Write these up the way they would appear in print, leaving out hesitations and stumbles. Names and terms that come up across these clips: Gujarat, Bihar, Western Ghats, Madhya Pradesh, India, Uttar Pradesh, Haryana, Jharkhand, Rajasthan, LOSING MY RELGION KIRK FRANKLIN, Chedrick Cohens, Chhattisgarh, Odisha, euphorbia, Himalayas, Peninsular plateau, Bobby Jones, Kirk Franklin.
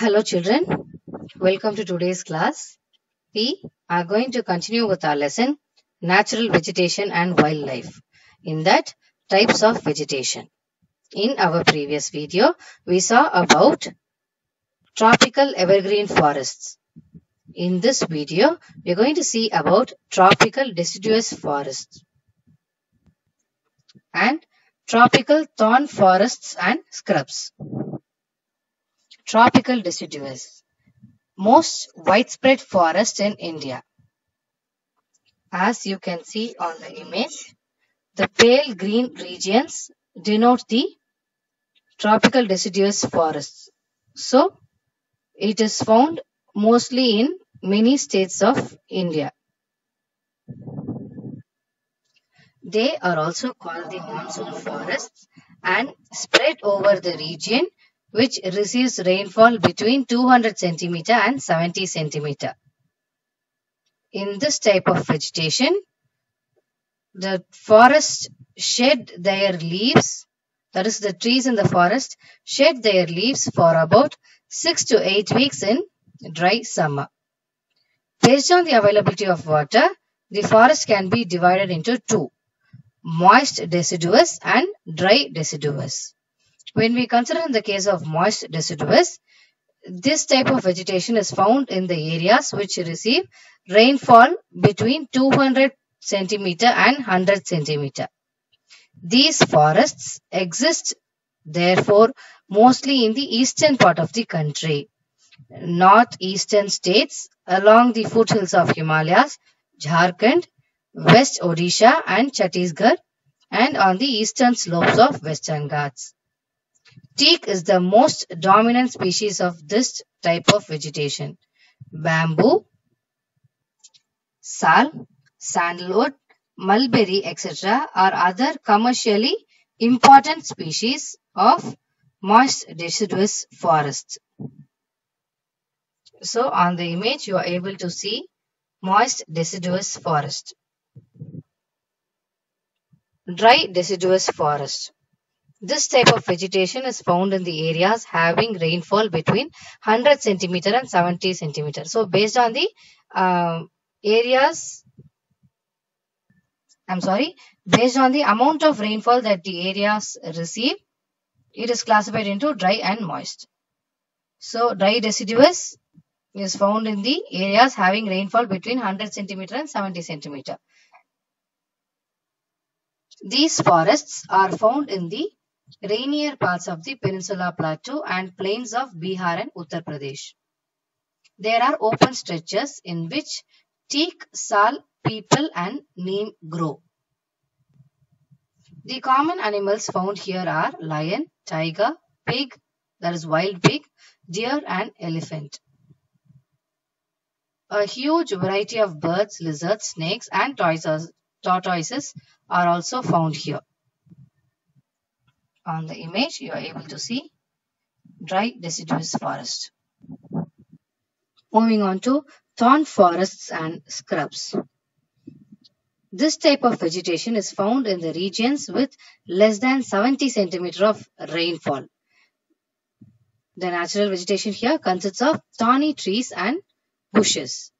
Hello children, welcome to today's class. We are going to continue with our lesson, Natural Vegetation and Wildlife. In that, types of vegetation. In our previous video, we saw about tropical evergreen forests. In this video, we are going to see about tropical deciduous forests and tropical thorn forests and scrubs. Tropical deciduous, most widespread forest in India. As you can see on the image, the pale green regions denote the tropical deciduous forests. So, it is found mostly in many states of India. They are also called the monsoon forests and spread over the region which receives rainfall between 200 cm and 70 cm. In this type of vegetation, the forests shed their leaves, that is the trees in the forest shed their leaves for about 6 to 8 weeks in dry summer. Based on the availability of water, the forest can be divided into two, moist deciduous and dry deciduous. When we consider in the case of moist deciduous, this type of vegetation is found in the areas which receive rainfall between 200 cm and 100 cm. These forests exist, therefore, mostly in the eastern part of the country, northeastern states along the foothills of Himalayas, Jharkhand, West Odisha and Chhattisgarh, and on the eastern slopes of Western Ghats. Teak is the most dominant species of this type of vegetation. Bamboo, sal, sandalwood, mulberry, etc. are other commercially important species of moist deciduous forests. So, on the image, you are able to see moist deciduous forest. Dry deciduous forest. This type of vegetation is found in the areas having rainfall between 100 cm and 70 cm. So, based on the based on the amount of rainfall that the areas receive, it is classified into dry and moist. So, dry deciduous is found in the areas having rainfall between 100 cm and 70 cm. These forests are found in the rainier parts of the Peninsular plateau and plains of Bihar and Uttar Pradesh. There are open stretches in which teak, sal, peepal and neem grow. The common animals found here are lion, tiger, pig, that is wild pig, deer and elephant. A huge variety of birds, lizards, snakes and tortoises are also found here. On the image, you are able to see dry deciduous forest. Moving on to thorn forests and scrubs. This type of vegetation is found in the regions with less than 70 cm of rainfall. The natural vegetation here consists of thorny trees and bushes.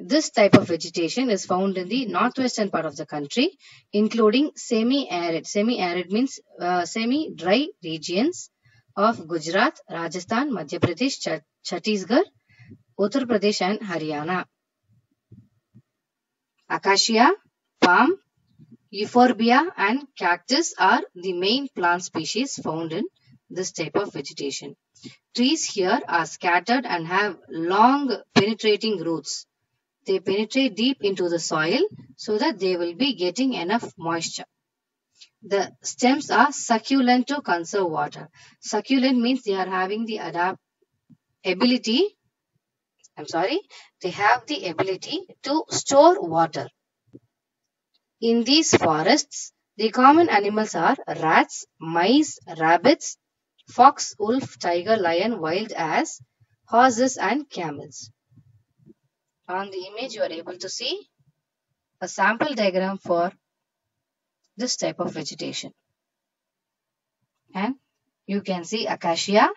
This type of vegetation is found in the northwestern part of the country, including semi-arid. Semi-arid means semi-dry regions of Gujarat, Rajasthan, Madhya Pradesh, Chhattisgarh, Uttar Pradesh and Haryana. Acacia, palm, euphorbia and cactus are the main plant species found in this type of vegetation. Trees here are scattered and have long penetrating roots. They penetrate deep into the soil so that they will be getting enough moisture. The stems are succulent to conserve water. Succulent means they are having the ability to store water. In these forests, the common animals are rats, mice, rabbits, fox, wolf, tiger, lion, wild ass, horses and camels. On the image, you are able to see a sample diagram for this type of vegetation. And you can see acacia,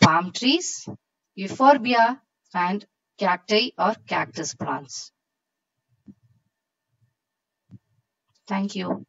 palm trees, euphorbia, and cacti or cactus plants. Thank you.